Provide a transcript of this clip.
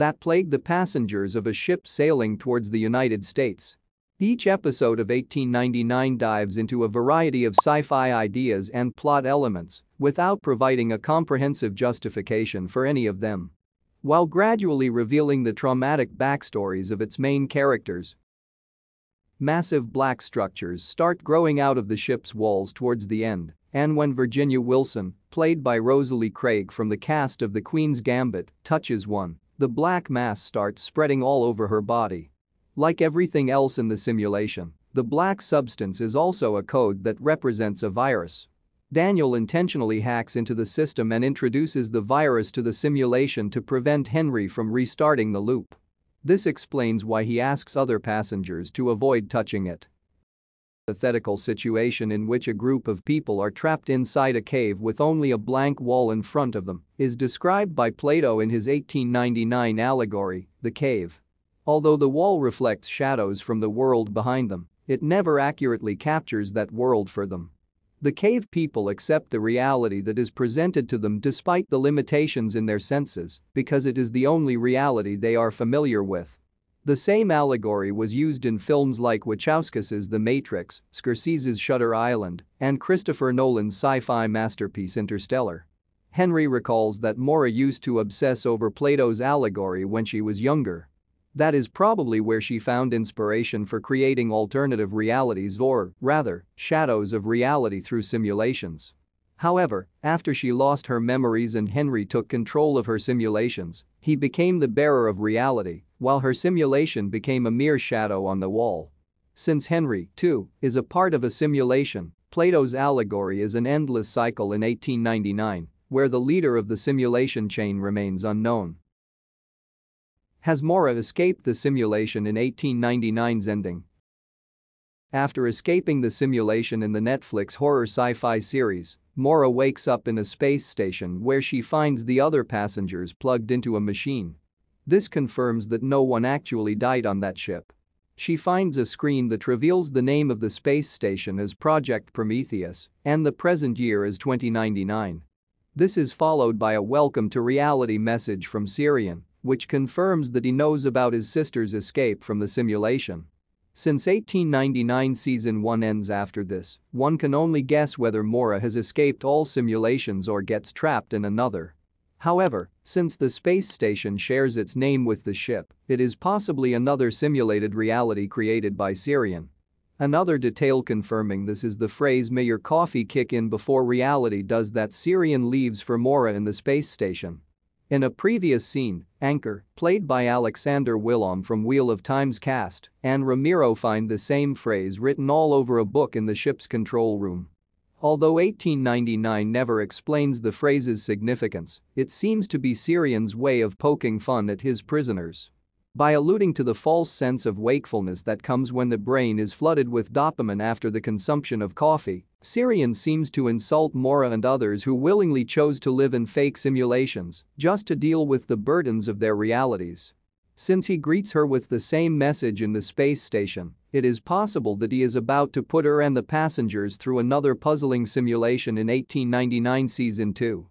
that plagued the passengers of a ship sailing towards the United States. Each episode of 1899 dives into a variety of sci-fi ideas and plot elements without providing a comprehensive justification for any of them, while gradually revealing the traumatic backstories of its main characters. Massive black structures start growing out of the ship's walls towards the end, and when Virginia Wilson, played by Rosalie Craig from the cast of The Queen's Gambit, touches one, the black mass starts spreading all over her body. Like everything else in the simulation, the black substance is also a code that represents a virus. Daniel intentionally hacks into the system and introduces the virus to the simulation to prevent Henry from restarting the loop. This explains why he asks other passengers to avoid touching it. A hypothetical situation in which a group of people are trapped inside a cave with only a blank wall in front of them is described by Plato in his 1899 allegory, The Cave. Although the wall reflects shadows from the world behind them, it never accurately captures that world for them. The cave people accept the reality that is presented to them despite the limitations in their senses because it is the only reality they are familiar with. The same allegory was used in films like Wachowskis' The Matrix, Scorsese's Shutter Island, and Christopher Nolan's sci-fi masterpiece Interstellar. Henry recalls that Maura used to obsess over Plato's allegory when she was younger. That is probably where she found inspiration for creating alternative realities, or, rather, shadows of reality through simulations. However, after she lost her memories and Henry took control of her simulations, he became the bearer of reality, while her simulation became a mere shadow on the wall. Since Henry, too, is a part of a simulation, Plato's allegory is an endless cycle in 1899, where the leader of the simulation chain remains unknown. Has Maura escaped the simulation in 1899's ending? After escaping the simulation in the Netflix horror sci-fi series, Maura wakes up in a space station where she finds the other passengers plugged into a machine. This confirms that no one actually died on that ship. She finds a screen that reveals the name of the space station as Project Prometheus and the present year as 2099. This is followed by a welcome to reality message from Sirian, which confirms that he knows about his sister's escape from the simulation. Since 1899 season 1 ends after this, one can only guess whether Maura has escaped all simulations or gets trapped in another. However, since the space station shares its name with the ship, it is possibly another simulated reality created by Sirian. Another detail confirming this is the phrase "may your coffee kick in before reality does" that Sirian leaves for Maura in the space station. In a previous scene, Anchor, played by Alexander Willem from Wheel of Time's cast, and Ramiro find the same phrase written all over a book in the ship's control room. Although 1899 never explains the phrase's significance, it seems to be Sirian's way of poking fun at his prisoners. By alluding to the false sense of wakefulness that comes when the brain is flooded with dopamine after the consumption of coffee, Sirian seems to insult Maura and others who willingly chose to live in fake simulations just to deal with the burdens of their realities. Since he greets her with the same message in the space station, it is possible that he is about to put her and the passengers through another puzzling simulation in 1899 season 2.